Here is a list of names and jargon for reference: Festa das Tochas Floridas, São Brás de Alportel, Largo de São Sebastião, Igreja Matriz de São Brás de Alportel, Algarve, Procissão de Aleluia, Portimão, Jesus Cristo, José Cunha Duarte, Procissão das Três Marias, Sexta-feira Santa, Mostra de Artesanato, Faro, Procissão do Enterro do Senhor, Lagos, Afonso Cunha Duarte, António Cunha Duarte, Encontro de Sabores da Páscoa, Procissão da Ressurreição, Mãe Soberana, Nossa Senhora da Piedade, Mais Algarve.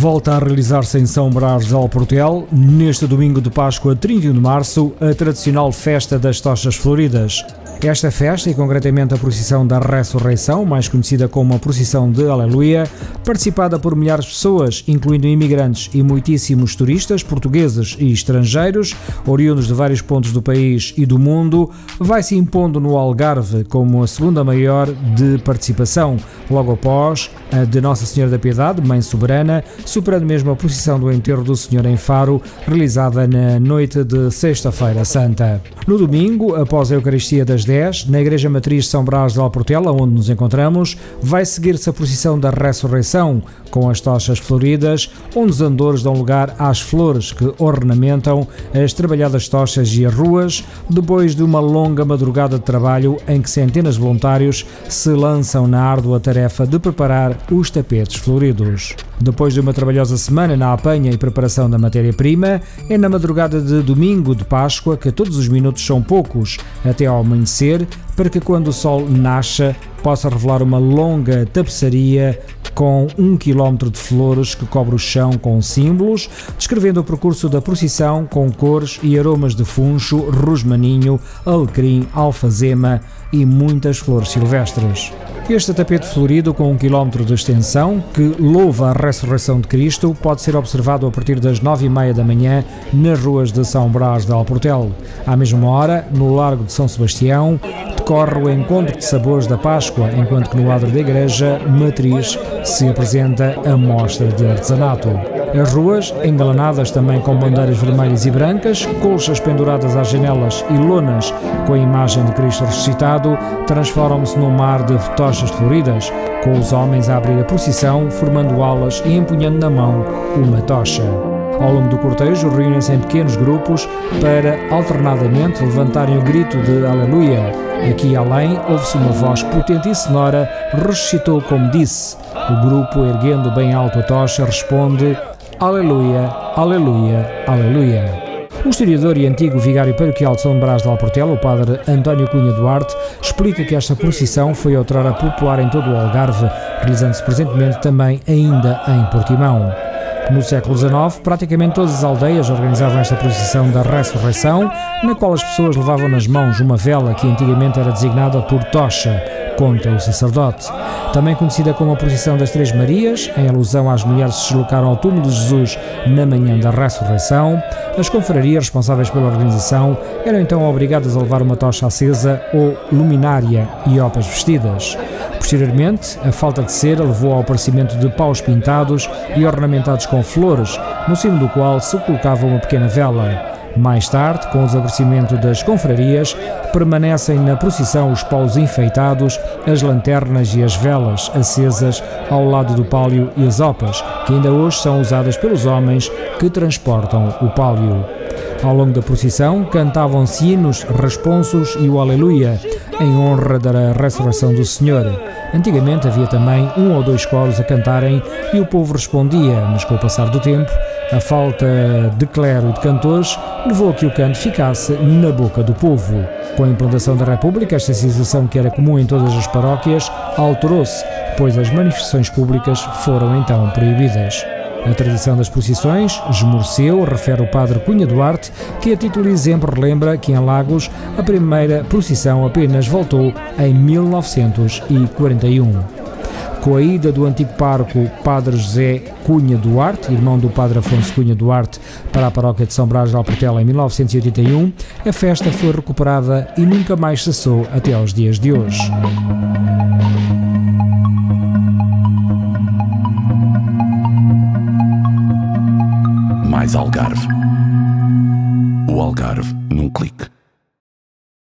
Volta a realizar-se em São Brás de Alportel, neste domingo de Páscoa, 31 de março, a tradicional Festa das Tochas Floridas. Esta festa, e concretamente a Procissão da Ressurreição, mais conhecida como a Procissão de Aleluia, participada por milhares de pessoas, incluindo imigrantes e muitíssimos turistas, portugueses e estrangeiros, oriundos de vários pontos do país e do mundo, vai se impondo no Algarve como a segunda maior de participação, logo após a de Nossa Senhora da Piedade, Mãe Soberana, superando mesmo a Procissão do Enterro do Senhor em Faro, realizada na noite de Sexta-feira Santa. No domingo, após a Eucaristia das 10, na Igreja Matriz de São Brás de Alportel, onde nos encontramos, vai seguir-se a Procissão da Ressurreição, com as tochas floridas, onde os andores dão lugar às flores que ornamentam as trabalhadas tochas e as ruas, depois de uma longa madrugada de trabalho em que centenas de voluntários se lançam na árdua tarefa de preparar os tapetes floridos. Depois de uma trabalhosa semana na apanha e preparação da matéria-prima, é na madrugada de domingo de Páscoa que todos os minutos são poucos, até ao amanhecer, para que quando o sol nasça possa revelar uma longa tapeçaria com 1 km de flores que cobre o chão com símbolos, descrevendo o percurso da procissão com cores e aromas de funcho, rosmaninho, alecrim, alfazema e muitas flores silvestres. Este tapete florido com 1 km de extensão, que louva a ressurreição de Cristo, pode ser observado a partir das 9h30 da manhã nas ruas de São Brás de Alportel. À mesma hora, no Largo de São Sebastião, decorre o Encontro de Sabores da Páscoa, enquanto que no adro da Igreja Matriz se apresenta a Mostra de Artesanato. As ruas, engalanadas também com bandeiras vermelhas e brancas, colchas penduradas às janelas e lonas com a imagem de Cristo ressuscitado, transformam-se num mar de tochas floridas, com os homens a abrir a procissão, formando alas e empunhando na mão uma tocha. Ao longo do cortejo, reúnem-se em pequenos grupos para, alternadamente, levantarem o grito de Aleluia. Aqui além, ouve-se uma voz potente e sonora, ressuscitou como disse. O grupo, erguendo bem alto a tocha, responde: Aleluia, Aleluia, Aleluia. O historiador e antigo vigário paroquial de São Brás de Alportel, o padre António Cunha Duarte, explica que esta procissão foi outrora popular em todo o Algarve, realizando-se presentemente também ainda em Portimão. No século XIX, praticamente todas as aldeias organizavam esta procissão da ressurreição, na qual as pessoas levavam nas mãos uma vela que antigamente era designada por tocha, conta o sacerdote. Também conhecida como a Procissão das Três Marias, em alusão às mulheres que se deslocaram ao túmulo de Jesus na manhã da ressurreição, as confrarias responsáveis pela organização eram então obrigadas a levar uma tocha acesa ou luminária e opas vestidas. Posteriormente, a falta de cera levou ao aparecimento de paus pintados e ornamentados com flores, no cimo do qual se colocava uma pequena vela. Mais tarde, com o desaparecimento das confrarias, permanecem na procissão os paus enfeitados, as lanternas e as velas acesas ao lado do pálio e as opas, que ainda hoje são usadas pelos homens que transportam o pálio. Ao longo da procissão, cantavam-se hinos, responsos e o Aleluia, em honra da ressurreição do Senhor. Antigamente havia também 1 ou 2 coros a cantarem e o povo respondia, mas com o passar do tempo, a falta de clero e de cantores levou a que o canto ficasse na boca do povo. Com a implantação da República, esta situação, que era comum em todas as paróquias, alterou-se, pois as manifestações públicas foram então proibidas. A tradição das procissões esmoreceu, refere o padre Cunha Duarte, que a título de exemplo relembra que em Lagos a primeira procissão apenas voltou em 1941. Com a ida do antigo parco padre José Cunha Duarte, irmão do padre Afonso Cunha Duarte, para a paróquia de São Brás de Alportel em 1981, a festa foi recuperada e nunca mais cessou até aos dias de hoje. Mais Algarve. O Algarve num clique.